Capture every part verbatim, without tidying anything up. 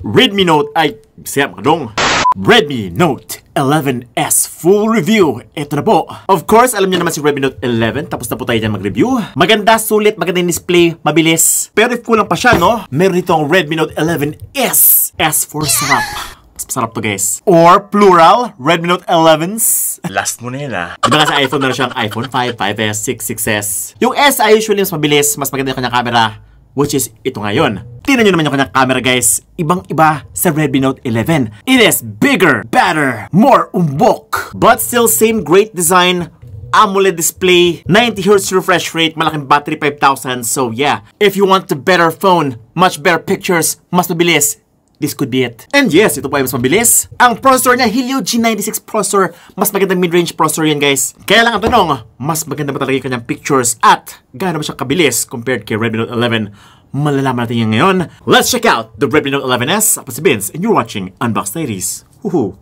Redmi Note ay siap dong. Redmi Note eleven S full review. Ito na po. Of course, alam niyo naman si Redmi Note eleven. Tapos na po tayo dyan mag-review. Maganda, sulit, maganda yung display, mabilis. Pero if kulang pa siya, no? Meron dito ang Redmi Note eleven S. S for sarap. Sarap to, guys. Or plural, Redmi Note elevens. Last mo na yun, ah. Diba nga sa iPhone, meron siyang iPhone five, five S, six, six S. Yung S ay usually mas mabilis, mas maganda yung kanyang camera, which is ito ngayon. Tingnan nyo naman yung kanyang camera, guys. Ibang-iba sa Redmi Note eleven. It is bigger, better, more umbok. But still, same great design. AMOLED display, ninety hertz refresh rate, malaking battery, five thousand. So, yeah. If you want a better phone, much better pictures, mas mabilis, this could be it. And yes, ito po ay mas mabilis. Ang processor niya, Helio G ninety-six processor. Mas magandang mid-range processor yan, guys. Kaya lang ang tanong, mas maganda ba talaga yung kanyang pictures at gaano ba siya kabilis compared kay Redmi Note eleven? Malalaman natin yan ngayon. Let's check out the Redmi Note eleven S. Ako si Vince and you're watching Unbox Diaries. Huhu.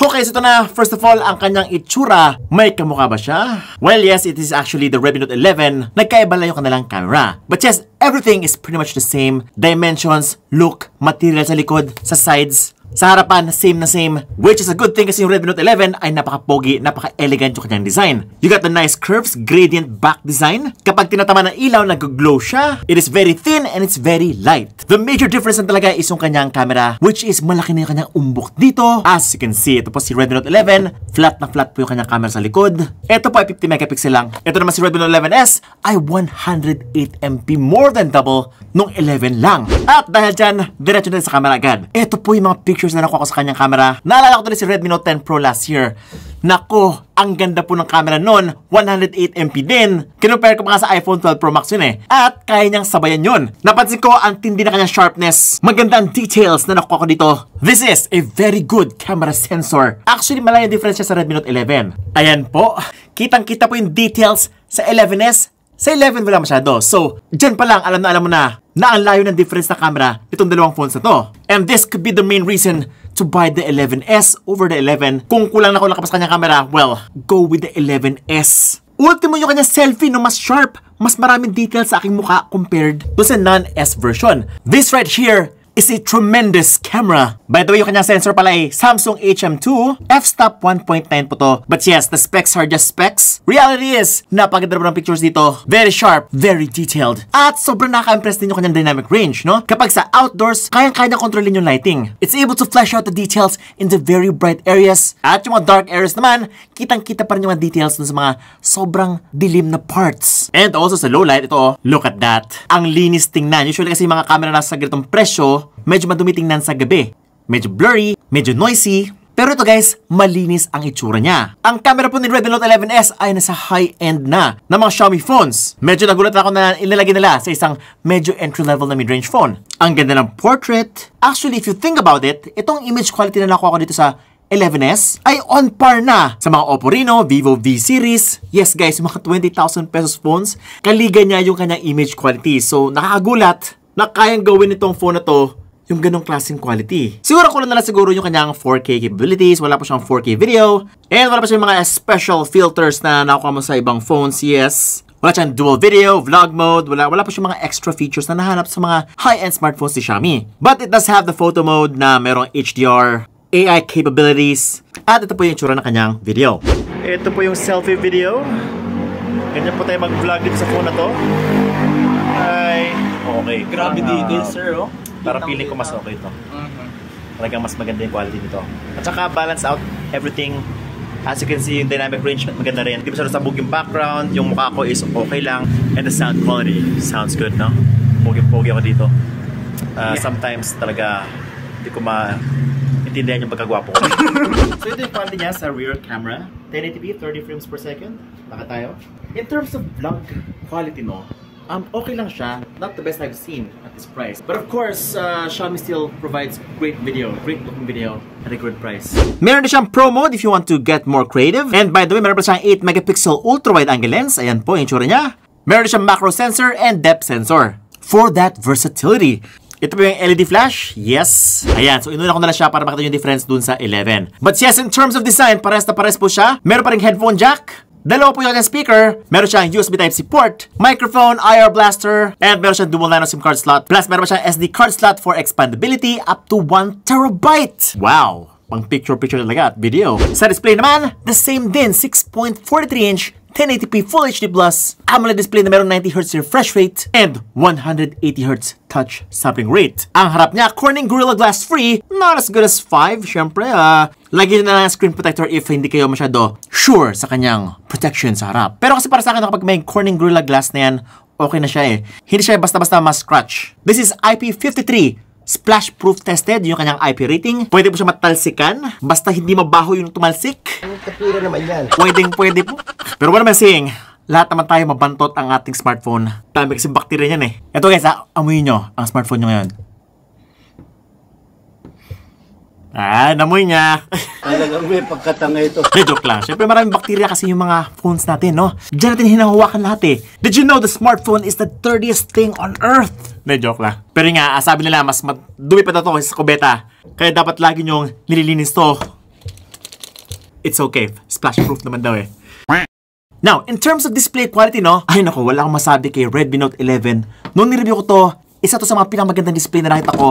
Okay, so ito na. First of all, ang kanyang itsura. May kamukha ba siya? Well, yes, it is actually the Redmi Note eleven. Nagkaiba lang yung kanilang camera. But yes, everything is pretty much the same. Dimensions, look, material sa likod, sa sides, sa harapan, same na same. Which is a good thing kasi yung Redmi Note eleven ay napaka-pogi, napaka-elegant yung kanyang design. You got the nice curves, gradient back design. Kapag tinatama ng ilaw, nag-glow siya. It is very thin and it's very light. The major difference na talaga is yung kanyang camera, which is malaki na yung kanyang umbok dito. As you can see, ito po si Redmi Note eleven. Flat na flat po yung kanyang camera sa likod. Ito po ay fifty megapixel lang. Ito naman si Redmi Note eleven S ay one hundred eight M P, more than double nung eleven lang. At dahil dyan, diretso na sa camera agad. Ito po yung mga pictures na nakuha ko sa kanyang camera. Naalala ko to si Redmi Note ten Pro last year. Nako, ang ganda po ng camera nun. one hundred eight M P din. Kinumpare ko pa sa iPhone twelve Pro Max yun eh. At kaya niyang sabayan yun. Napansin ko ang tindi na kanyang sharpness. Magandang details na nakuha ko dito. This is a very good camera sensor. Actually, malaya yung difference siya sa Redmi Note eleven. Ayan po. Kitang-kita po yung details sa eleven S. Sa eleven wala masyado. So, dyan pa lang alam na alam mo na na ang layo ng difference na camera itong dalawang phones na to. And this could be the main reason to buy the eleven S over the eleven. Kung kulang na kulang ka pa sa kanyang camera, well, go with the eleven S. Ultimo yung kanyang selfie no, mas sharp, mas maraming details sa aking mukha compared to sa non-S version. This right here is a tremendous camera. By the way, yung kanyang sensor pala ay Samsung H M two, f-stop one point nine po to. But yes, the specs are just specs. Reality is, napaganda ng pictures dito. Very sharp, very detailed. At sobrang naka-impress din yung kanyang dynamic range, no? Kapag sa outdoors, kayang-kaya na kontrolin yung lighting. It's able to flash out the details in the very bright areas. At yung mga dark areas naman, kitang-kita pa rin yung mga details dun sa mga sobrang dilim na parts. And also sa low light, ito, look at that. Ang linis tingnan. Usually kasi mga camera nasa ganitong presyo, medyo madumi tingnan sa gabi. Medyo blurry, medyo noisy. Pero ito guys, malinis ang itsura niya. Ang camera po ni Redmi Note eleven S ay nasa high-end na ng mga Xiaomi phones. Medyo nagulat na ako na inilagay nila sa isang medyo entry-level na mid-range phone. Ang ganda ng portrait. Actually, if you think about it, itong image quality na nakuha ko dito sa eleven S ay on par na sa mga OPPO Reno, Vivo V-Series. Yes guys, mga twenty thousand pesos phones. Kaliga niya yung kanyang image quality. So, nakakagulat na kayang gawin itong phone na to yung ganong klaseng quality. Siguro kulang na lang siguro yung kanyang four K capabilities. Wala pa siyang four K video. And wala pa siyang mga special filters na nakuha mo sa ibang phones. Yes. Wala siyang dual video, vlog mode. Wala, wala pa siyang mga extra features na nahanap sa mga high-end smartphones ni Xiaomi. But it does have the photo mode na merong H D R, A I capabilities. At ito po yung tsura ng kanyang video. Ito po yung selfie video. Ganyan po tayo mag-vlog dito sa phone na to. Hi. Okay, grabe detail sir, oh. Para feeling ko mas okay ito. Talagang mas maganda yung quality nito. At saka balance out everything. As you can see, yung dynamic range maganda rin. Hindi masyadong sabog yung background, yung mukha ko is okay lang. And the sound quality sounds good, no? Pogi-pogi ako dito. Uh, yeah. Sometimes talaga hindi ko maintindihan yung pagkagwapo ko. So ito yung quality niya sa rear camera. ten eighty p, thirty frames per second. Baka tayo. In terms of vlog quality, no? Um, okay lang siya, not the best I've seen at this price. But of course, uh, Xiaomi still provides great video, great looking video at a good price. Meron na siyang pro mode if you want to get more creative. And by the way, meron pa siyang eight megapixel ultra-wide angle lens. Ayan po yung tsura niya. Meron na siyang macro sensor and depth sensor for that versatility. Ito po yung L E D flash. Yes. Ayan, so inuna ko na lang siya para makita yung difference dun sa eleven. But yes, in terms of design, pares na pares po siya. Meron pa rin headphone jack. Dalawa po yung ating speaker, meron siyang U S B Type-C port, microphone, I R blaster, and meron siyang dual nano SIM card slot. Plus, meron siyang S D card slot for expandability up to one terabyte. Wow! Pang picture-picture talaga at video. Sa display naman, the same din, six point four three inch, ten eighty p Full H D plus, AMOLED display na merong ninety hertz refresh rate, and one hundred eighty hertz touch sampling rate. Ang harap niya, Corning Gorilla Glass free, not as good as five, syempre. Uh, lagyan na lang ang screen protector if hindi kayo masyado sure sa kanyang protection sa harap. Pero kasi para sa akin, kapag may Corning Gorilla Glass na yan, okay na siya eh. Hindi siya basta-basta mas-scratch. This is I P fifty-three. Splash proof tested, yung kanyang I P rating. Pwede po siya matalsikan, basta hindi mabaho yung tumalsik. Ang kapira naman yan. Pwedeng pwede po. Pero what am I saying? Lahat naman tayo mabantot ang ating smartphone. Dami kasi bakterya niyan eh. Ito guys, ah, amuyin nyo ang smartphone nyo ngayon. Ah, namuy niya. Talagang may pagkatanga ito. Joke lang. Siyempre maraming bakterya kasi yung mga phones natin, no? Diyan natin hinahawakan lahat eh. Did you know the smartphone is the dirtiest thing on earth? May joke lang. Pero nga, sabi nila, mas dumi pa na ito sa kubeta. Kaya dapat lagi nyong nililinis to. It's okay. Splash proof naman daw eh. Now, in terms of display quality, no? Ay nako, wala akong masabi kay Redmi Note eleven. Noong nireview ko to, isa to sa mga pinakamagandang display na nakita ko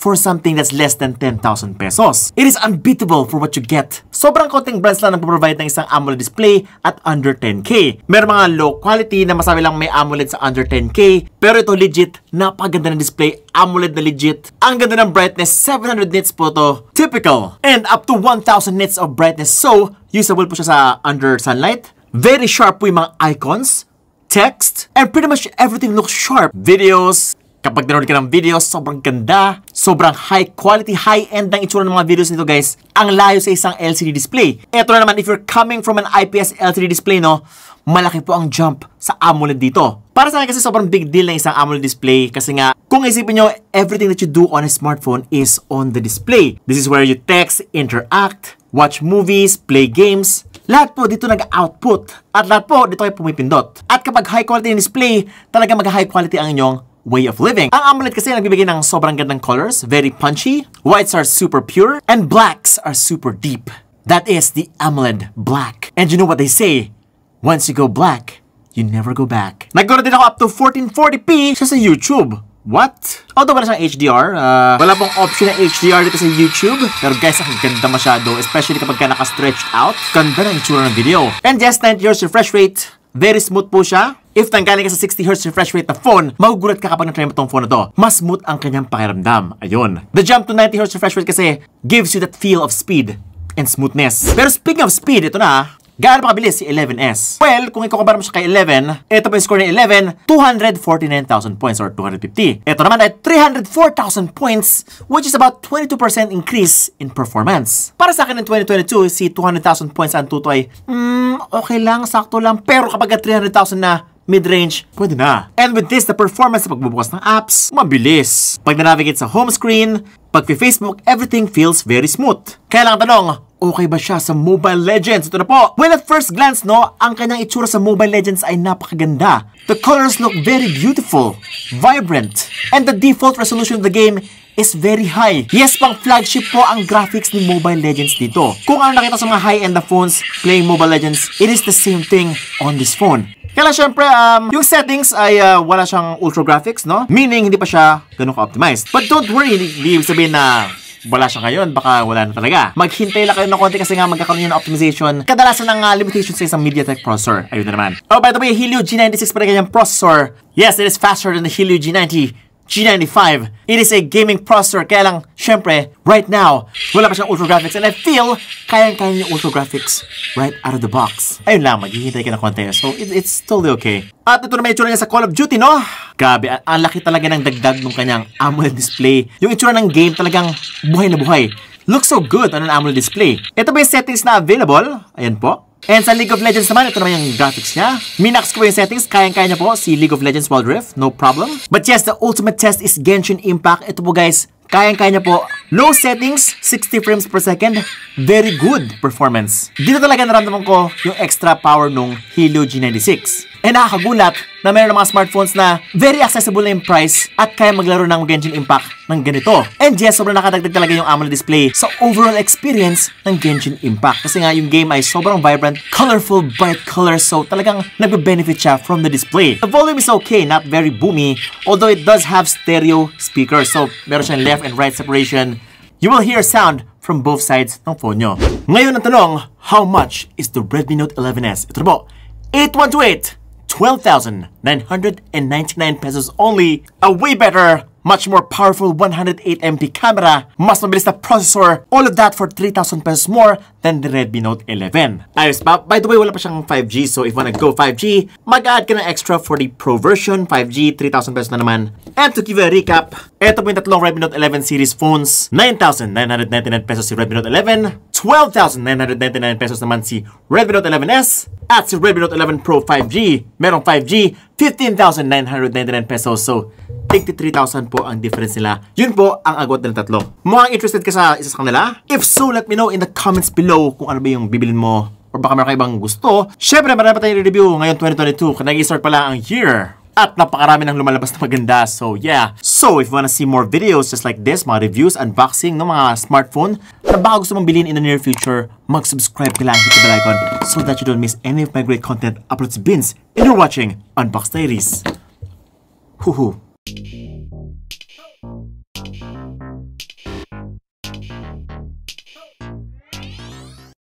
for something that's less than ten thousand pesos. It is unbeatable for what you get. Sobrang konting brands lang ang provide ng isang AMOLED display at under ten K. Meron mga low quality na masabi lang may AMOLED sa under ten K, pero ito legit, napaganda ng display, AMOLED na legit. Ang ganda ng brightness, seven hundred nits po to, typical. And up to one thousand nits of brightness, so usable po siya sa under sunlight. Very sharp po yung mga icons, text, and pretty much everything looks sharp. Videos, kapag nanood ka ng videos, sobrang ganda, sobrang high quality, high-end ang itsura ng mga videos nito guys. Ang layo sa isang L C D display. Eto na naman, if you're coming from an I P S L C D display, no, malaki po ang jump sa AMOLED dito. Para sa akin kasi sobrang big deal na isang AMOLED display kasi nga, kung isipin nyo, everything that you do on a smartphone is on the display. This is where you text, interact, watch movies, play games. Lahat po dito nag-output at lahat po dito kayo pumipindot. At kapag high quality yung display, talaga mag-high quality ang inyong way of living. Ang AMOLED kasi nagbibigay ng sobrang gandang colors, very punchy, whites are super pure, and blacks are super deep. That is the AMOLED black. And you know what they say, once you go black, you never go back. Nag-go din ako up to fourteen forty p siya sa YouTube. What? Although wala siyang H D R, uh, wala pong option na H D R dito sa YouTube. Pero guys, ang ganda masyado, especially kapag ka naka-stretched out. Ganda na yung itsura ng video. And yes, ninety hertz refresh rate, very smooth po siya. If nanggaling ka sa sixty hertz refresh rate na phone, magugulat ka kapag na-try mo tong phone na to. Mas smooth ang kanyang pakiramdam. Ayun. The jump to ninety hertz refresh rate kasi gives you that feel of speed and smoothness. Pero speaking of speed, ito na. Gaano pa kabilis si eleven S? Well, kung ikukumpara mo siya kay eleven, ito pa yung score ng eleven, two hundred forty-nine thousand points or two hundred fifty. Ito naman ay three hundred four thousand points, which is about twenty-two percent increase in performance. Para sa akin ng twenty twenty-two, si two hundred thousand points ang tuto ay, mm, okay lang, sakto lang, pero kapag three hundred thousand na, mid-range, pwede na. And with this, the performance sa pagbubukas ng apps, mabilis. Pag na-navigate sa home screen, pag Facebook, everything feels very smooth. Kaya lang tanong, okay ba siya sa Mobile Legends? Ito na po. Well, at first glance, no, ang kanyang itsura sa Mobile Legends ay napakaganda. The colors look very beautiful, vibrant, and the default resolution of the game is very high. Yes, pang flagship po ang graphics ni Mobile Legends dito. Kung ano nakita sa mga high-end na phones playing Mobile Legends, it is the same thing on this phone. Kaya lang syempre, um, yung settings ay uh, wala siyang ultra graphics, no? Meaning, hindi pa siya ganun ka-optimized. But don't worry, hindi ibig sabihin na wala siya ngayon, baka wala na talaga. Maghintay lang kayo ng konti kasi nga magkakaroon yun ng optimization. Kadalasan ng uh, limitations sa isang MediaTek processor. Ayun na naman. Oh, by the way, Helio G ninety-six pa rin kanyang processor. Yes, it is faster than the Helio G ninety. G ninety-five. It is a gaming processor. Kaya lang, syempre, right now, wala pa siyang ultra graphics. And I feel, kayang-kaya yung ultra graphics right out of the box. Ayun lang, maghihintay ka na konti. So, it, it's totally okay. At ito na may itsura niya sa Call of Duty, no? Grabe, ang laki talaga ng dagdag ng kanyang AMOLED display. Yung itsura ng game talagang buhay na buhay. Looks so good on an AMOLED display. Ito ba yung settings na available? Ayan po. And sa League of Legends naman, ito naman yung graphics niya. Minax ko yung settings, kayang-kaya niya po si League of Legends Wild Rift, no problem. But yes, the ultimate test is Genshin Impact. Ito po guys, kayang-kaya niya po. Low settings, sixty frames per second, very good performance. Dito talaga naramdaman ko yung extra power nung Helio G ninety-six. And nakakagulat na mayroon ng mga smartphones na very accessible na yung price at kaya maglaro ng Genshin Impact ng ganito. And yes, sobrang nakadagdag talaga yung AMOLED display sa overall experience ng Genshin Impact. Kasi nga yung game ay sobrang vibrant, colorful, bright colors, so talagang nagbe-benefit siya from the display. The volume is okay, not very boomy, although it does have stereo speakers. So meron siyang left and right separation. You will hear sound from both sides ng phone nyo. Ngayon ang tanong, how much is the Redmi Note eleven S? Ito po, eight one two eight! twelve thousand nine hundred ninety-nine pesos only. A way better, much more powerful one oh eight M P camera, mas mabilis na processor, all of that for three thousand pesos more than the Redmi Note eleven. Ayos pa. By the way, wala pa siyang five G, so if you wanna go five G, mag-add ka ng extra for the Pro version, five G, three thousand pesos na naman. And to give you a recap, eto po yung tatlong Redmi Note eleven series phones, nine thousand nine hundred ninety-nine pesos si Redmi Note eleven, twelve thousand nine hundred ninety-nine pesos naman si Redmi Note eleven S, at si Redmi Note eleven Pro five G, merong five G, fifteen thousand nine hundred ninety-nine pesos. So, eighty-three thousand po ang difference nila. Yun po ang agwat ng tatlo. Mukhang interested ka sa isa sa kanila? If so, let me know in the comments below kung ano ba yung bibilin mo or baka meron ka ibang gusto. Syempre, marami pa tayong review ngayon twenty twenty-two. Nag-i-start pala ang year. At napakarami ng lumalabas na maganda. So yeah. So if you wanna see more videos just like this, mga reviews, unboxing ng mga smartphone na baka gusto mong bilhin in the near future, mag-subscribe ka lang, hit the bell icon so that you don't miss any of my great content uploads bins. And you're watching Unbox Diaries. Huhu.